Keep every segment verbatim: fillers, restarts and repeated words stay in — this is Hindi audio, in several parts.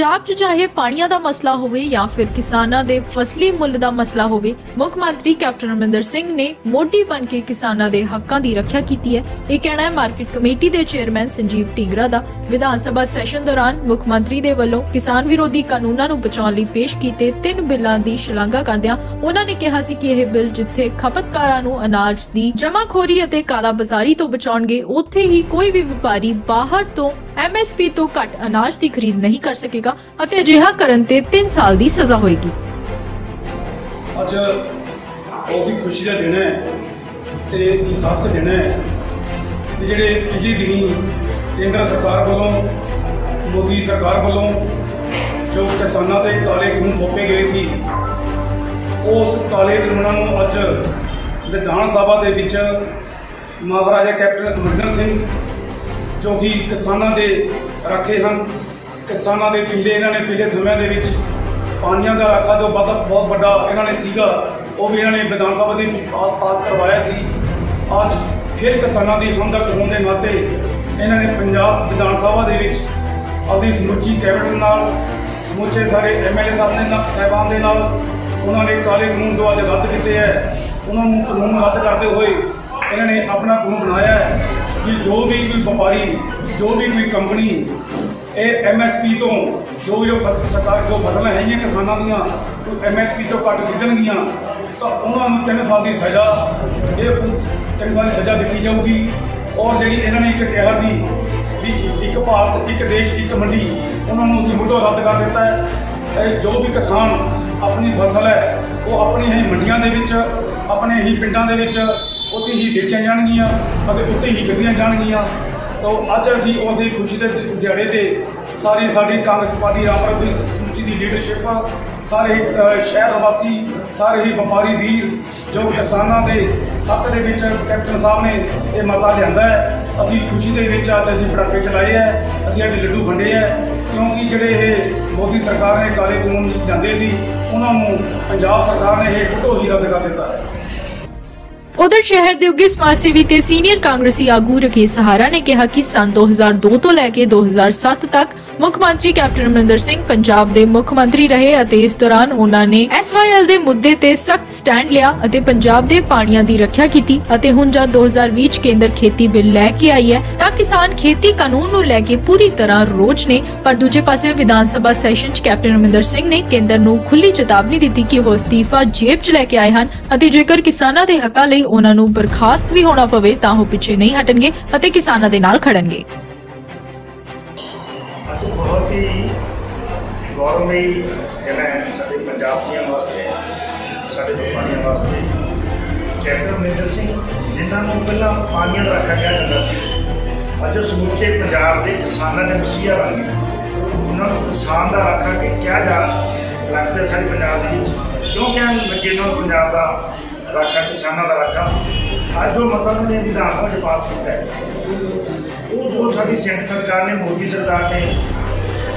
पंजाब च चाहे पानिया दा मसला होवे या फिर किसानां दे फसली मुल दा मसला होवे, मुख मंत्री कैप्टन अमरिंदर सिंह ने मोटी बन के किसानां दे हक्कां दी रखिया कीती है। यह कहना है मार्केट कमेटी दे चेयरमैन संजीव टीगरा दा। विधान सभा सैशन दौरान मुख मंत्री दे वल्लों किसान विरोधी कानूनां नूं बचाउण लई पेश कीते तीन बिल्लां दी शलाघा करदियां उन्हां ने कहा सी कि यह बिल जिथे खपतकारां नूं अनाज दी जमाखोरी अते कालाबाजारी तों बचाउणगे, उत्थे ही कोई भी व्यापारी बाहर तों एम एस पी तो घट अनाज की खरीद नहीं कर सकेगा अते अजिहा करन ते तीन साल की सजा होएगी। आज बहुत ही खुशी का दिन है, खास दिन है। जेडे पिछले दिन केंद्र सरकार वालों मोदी सरकार वालों जो किसानों के काले कानून थोपे गए सी, उस काले कानूनों को आज विधान सभा के विच महाराजा कैप्टन अमरिंदर सिंह जो कि किसानों के राखे हैं, किसानों के पिछले इन्होंने पिछले समय के पानिया का राखा जो वादा बहुत बड़ा इन्होंने सीगा वो भी इन्होंने विधान सभा में पास करवाया सी। आज फिर किसानों की हमदर्द होने के नाते इन्होंने पंजाब विधान सभा के अपनी समुची कैबिनेट नाल समुचे सारे एम एल ए साहब ने साहबान के नाल उन्होंने काले कानून जो अज रद्द किए है उन्होंने कानून रद्द करते हुए इन्होंने अपना कानून बनाया है कि जो भी कोई व्यापारी जो भी कोई कंपनी ये एम एस पी तो जो जो सरकार जो फसल है किसानों दी एम एस पी तो घट खरीदनगियाँ तो उन्होंने तीन साल की सज़ा ये तीन साल की सज़ा दी जाऊगी। और जी इन्होंने एक कहा सी भी एक भारत एक देश एक मंडी उन्होंने सिमुटो रद्द कर दिता है। जो भी किसान अपनी फसल है वो अपनी ही मंडिया के अपने ही पिंडा के उत्थे ही बेचिया जाणगियां और उत्थे ही विकिया जाणगियां। तो अज असीं उस खुशी के दिहाड़े से सारी साडी कांग्रेस पार्टी रामपुर सूची की लीडरशिप सारे शहर वासी सारे ही व्यापारी वीर जो किसानों के हक के विच कैप्टन साहब ने यह मता लिया है। असीं खुशी के विच अज असीं पटाके चलाए है, असीं अज लड्डू वंडे है, क्योंकि जिहड़े ये मोदी सरकार ने काले कानून जांदे सी उन्होंने पंजाब सरकार ने यह ढिट्टो ही रद्द कर दिता है। उधर शहर के उगे समाज सेवी ते सीनियर कांग्रेसी आगू राकेश सहारा ने कहा कि सन दो हज़ार दो तो लैके दो हज़ार सात तक मुख्यमंत्री कैप्टन अमरिंदर सिंह पंजाब के मुख्यमंत्री रहे अते इस दौरान उन्होंने एस वाई एल के मुद्दे ते सख्त स्टैंड लिया अते पंजाब के पानिया की रक्षा की। हुण जब दो हज़ार बीस केंद्र खेती बिल लैके आई है तां किसान खेती कानून नूं लैके पूरी तरह रोज ने, पर दूजे पासे विधान सभा सैशन च कैप्टन अमरिंदर सिंह ने केंद्र नूं खुली चेतावनी दित्ती कि ओह इस्तीफा जेब च लैके आए हन अते जेकर किसानां दे हक्कां लई उन्हां नूं बर्खास्त भी होना पवे तां ओह पिछे नहीं हटणगे अते किसानां दे नाल खड़नगे। बहुत ही गौरवमयी दिन है साडे पंजाबियों वास्ते, साडे व्यापारियों वास्ते। कैप्टन अमरिंदर सिंह जिन्होंने पहला पानिया का रखा गया जाता है, अज समूचे पंजाब के किसानों ने मसीहा बन गए। उन्होंने किसान का रखा के क्या जा लग रहा सारे पंजाब के क्यों कह लगे उन्होंने पंजाब का रखा किसानों का रखा। अज जो मता उन्होंने विधान सभा में पास किया वो जो साडी सेंटर सरकार ने मोदी सरकार ने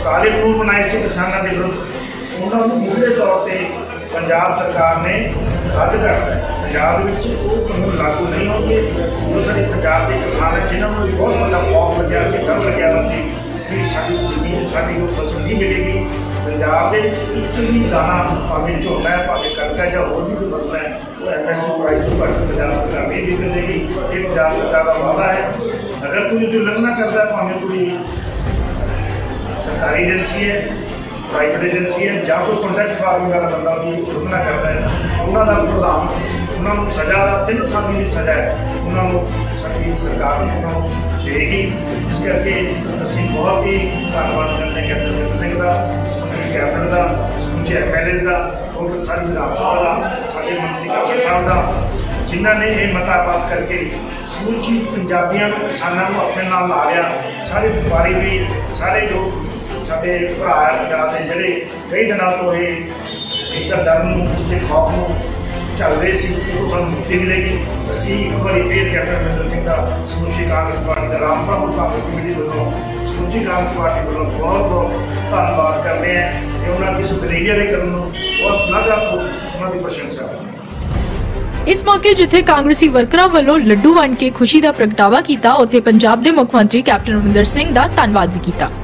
काले कानून बनाए थे किसानों के विरुद्ध उन्होंने मुख्य तौर पर पंजाब सरकार ने रद्द कर दिया। पंजाब में वो कानून लागू नहीं होंगे जो सारे पंजाब के किसान हैं जिन्होंने भी बहुत बड़ा खौफ लग्या से डर लग्या हुआ कि साडी जमीन साडी को फसल नहीं मिलेगी। पंजाब के एक भी दाना भावें झोना है भावें कणक है या होर भी कोई फसल है वो एम एस पी प्राइस तो घट पंजाब सरकार नहीं विकन देगी। ये पंजाब सरकार का वादा है। अगर कोई उल्लंघना करता है भावें कोई सरकारी एजेंसी है प्राइवेट एजेंसी है या कोई कॉन्ट्रैक्ट फार्म का बंदा भी उल्लंघना करता है उन्होंने प्रधान उन्होंने सज़ा तीन साल की सज़ा है उन्होंने सारी सरकार ने उन्होंने देगी। इस करके असीं बहुत ही धन्यवाद करते हैं कैप्टन अमरिंदर सिंह का, समूचे कैप्टन का, समूचे एम एल ए का और सारी विधान सभा का, सारे मंत्री कैप्टन साहब का जिन्होंने ये मता पास करके समूची पंजाबियों किसानों को अपने नाल ला लिया। सारे व्यापारी भी सारे जो साढ़े भरा पंजाब के जोड़े कई दिनों तो ये इस डर इसके खौफ में चल रहे थे तो सू मुक्ति मिलेगी। असी एक बार फिर कैप्टन अमरिंदर सिंह का समूची कांग्रेस पार्टी का रामपुर कांग्रेस कमेटी वालों समूची कांग्रेस पार्टी वालों बहुत बहुत धन्यवाद करते हैं कि उन्होंने इस दरिया के कदम और सलाहकार उन्होंने प्रशंसा की। इस मौके जिथे कांग्रेसी वर्करां वालों लड्डू वंड के खुशी का प्रगटावा किया, उत्थे पंजाब दे मुख्य मंत्री कैप्टन अमरिंदर सिंह दा धन्नवाद भी किया।